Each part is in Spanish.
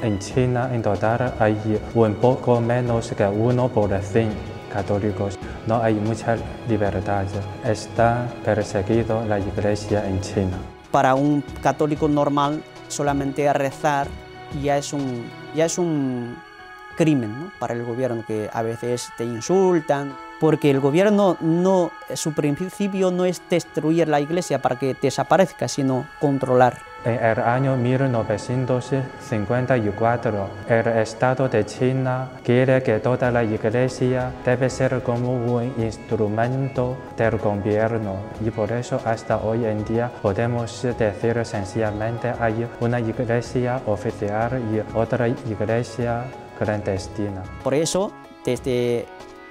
En China, en total, hay un poco menos que 1% católicos. No hay mucha libertad. Está perseguido la Iglesia en China. Para un católico normal, solamente rezar ya es un crimen, ¿no? Para el gobierno, que a veces te insultan. Porque el gobierno, su principio no es destruir la Iglesia para que desaparezca, sino controlar. En el año 1954, el Estado de China quiere que toda la Iglesia debe ser como un instrumento del gobierno, y por eso hasta hoy en día podemos decir sencillamente hay una Iglesia oficial y otra Iglesia clandestina. Por eso, desde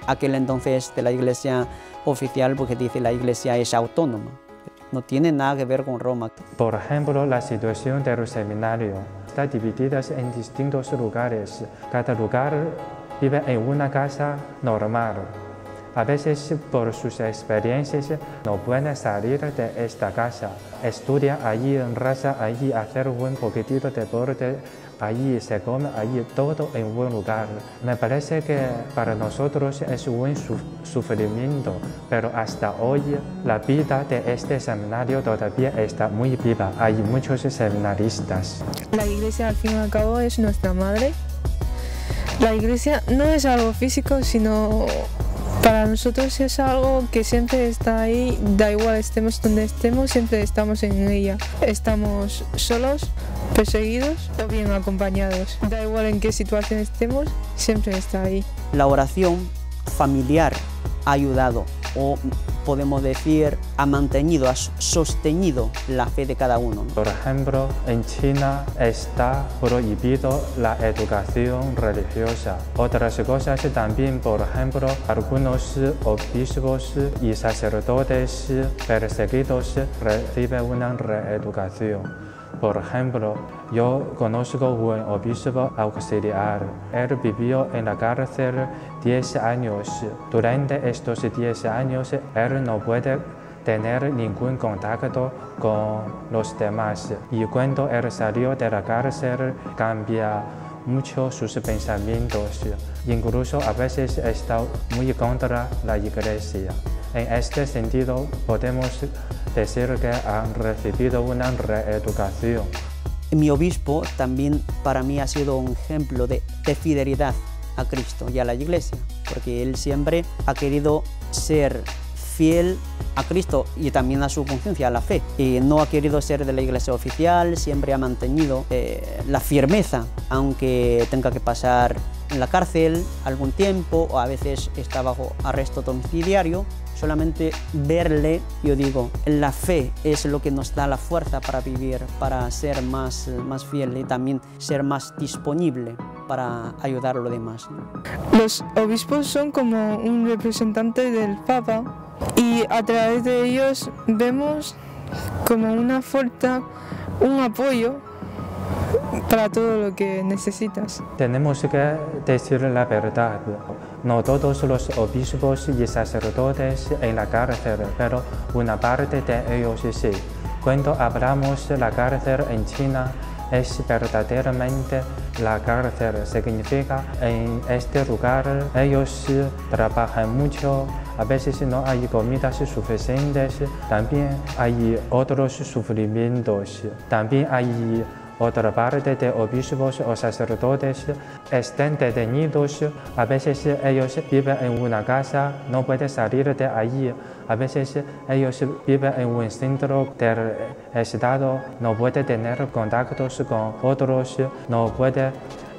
aquel entonces, de la Iglesia oficial, porque dice la Iglesia es autónoma. No tiene nada que ver con Roma. Por ejemplo, la situación del seminario está dividida en distintos lugares. Cada lugar vive en una casa normal. A veces, por sus experiencias, no pueden salir de esta casa. Estudia allí, reza allí, hacer un poquitito de deporte. Allí se come, allí todo en buen lugar. Me parece que para nosotros es un sufrimiento, pero hasta hoy la vida de este seminario todavía está muy viva. Hay muchos seminaristas. La Iglesia, al fin y al cabo, es nuestra madre. La Iglesia no es algo físico, sino para nosotros es algo que siempre está ahí, da igual estemos donde estemos, siempre estamos en ella. Estamos solos, perseguidos o bien acompañados. Da igual en qué situación estemos, siempre está ahí. La oración familiar ha ayudado, o podemos decir, ha mantenido, ha sostenido la fe de cada uno. Por ejemplo, en China está prohibido la educación religiosa. Otras cosas también, por ejemplo, algunos obispos y sacerdotes perseguidos reciben una reeducación. Por ejemplo, yo conozco un obispo auxiliar. Él vivió en la cárcel 10 años. Durante estos 10 años, él no puede tener ningún contacto con los demás. Y cuando él salió de la cárcel, cambia mucho sus pensamientos. Incluso a veces está muy contra la Iglesia. En este sentido, podemos decir que han recibido una reeducación. Mi obispo también para mí ha sido un ejemplo de fidelidad a Cristo y a la Iglesia, porque él siempre ha querido ser fiel a Cristo y también a su conciencia, a la fe. Y no ha querido ser de la Iglesia oficial, siempre ha mantenido la firmeza, aunque tenga que pasar en la cárcel algún tiempo, o a veces está bajo arresto domiciliario. Solamente verle, yo digo, la fe es lo que nos da la fuerza para vivir, para ser más fiel y también ser más disponible para ayudar a los demás, ¿no? Los obispos son como un representante del Papa, y a través de ellos vemos como una fuerza, un apoyo para todo lo que necesitas. Tenemos que decir la verdad. No todos los obispos y sacerdotes en la cárcel, pero una parte de ellos sí. Cuando hablamos de la cárcel en China, es verdaderamente la cárcel. Significa en este lugar ellos trabajan mucho, a veces no hay comidas suficientes, también hay otros sufrimientos, también hay otra parte de obispos o sacerdotes están detenidos. A veces ellos viven en una casa, no pueden salir de allí. A veces ellos viven en un centro del Estado, no pueden tener contactos con otros, no pueden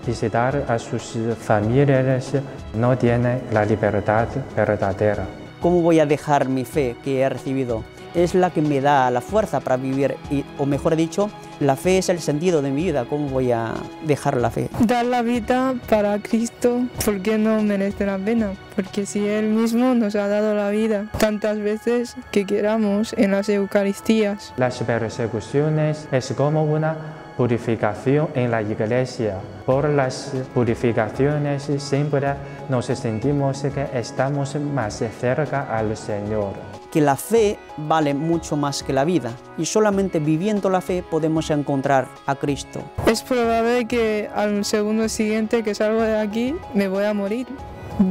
visitar a sus familias, no tienen la libertad verdadera. ¿Cómo voy a dejar mi fe que he recibido? es la que me da la fuerza para vivir, o mejor dicho, la fe es el sentido de mi vida. ¿Cómo voy a dejar la fe? Dar la vida para Cristo, porque no merece la pena, porque si Él mismo nos ha dado la vida tantas veces que queramos en las Eucaristías. Las persecuciones es como una purificación en la Iglesia. Por las purificaciones siempre nos sentimos que estamos más cerca al Señor. Que la fe vale mucho más que la vida, y solamente viviendo la fe podemos encontrar a Cristo. Es probable que al segundo siguiente que salgo de aquí me voy a morir,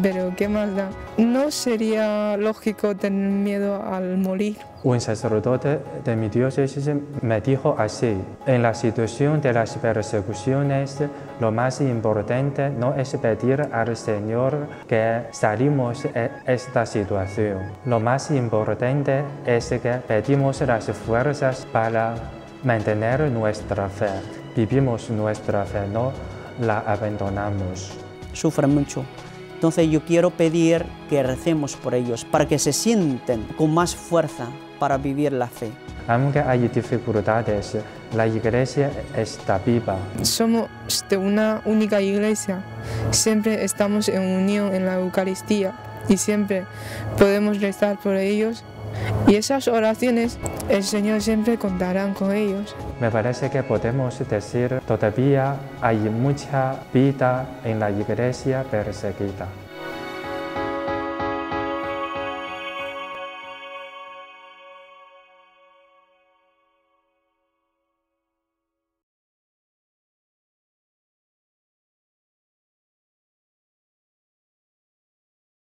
pero ¿qué más da? No sería lógico tener miedo al morir. Un sacerdote de mi diócesis me dijo así: en la situación de las persecuciones, lo más importante no es pedir al Señor que salimos de esta situación. Lo más importante es que pedimos las fuerzas para mantener nuestra fe. Vivimos nuestra fe, no la abandonamos. Sufren mucho. Entonces yo quiero pedir que recemos por ellos, para que se sienten con más fuerza para vivir la fe. Aunque hay dificultades, la Iglesia está viva. Somos de una única Iglesia. Siempre estamos en unión en la Eucaristía y siempre podemos rezar por ellos. Y esas oraciones, el Señor siempre contará con ellos. Me parece que podemos decir, todavía hay mucha vida en la Iglesia perseguida.